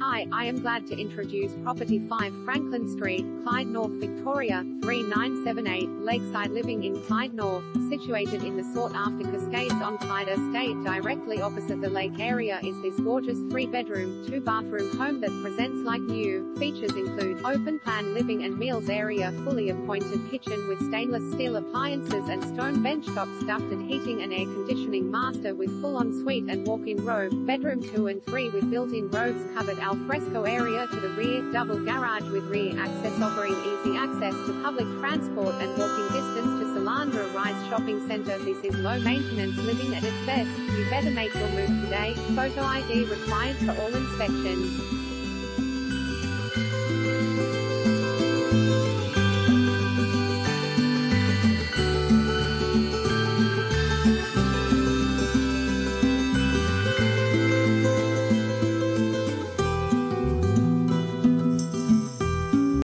Hi, I am glad to introduce Property 5 Frankland Street, Clyde North, Victoria, 3978, Lakeside Living in Clyde North, situated in the sought-after Cascades on Clyde Estate directly opposite the lake area is this gorgeous 3-bedroom, 2-bathroom home that presents like new. Features include open-plan living and meals area, fully appointed kitchen with stainless steel appliances and stone benchtop stuffed and heating and air conditioning master with full ensuite and walk-in robe, bedroom 2 and 3 with built-in robes covered alfresco area to the rear, double garage with rear access offering easy access to public transport and walking distance to Salandra Rise shopping centre. This is low maintenance living at its best. You better make your move today. Photo ID required for all inspections.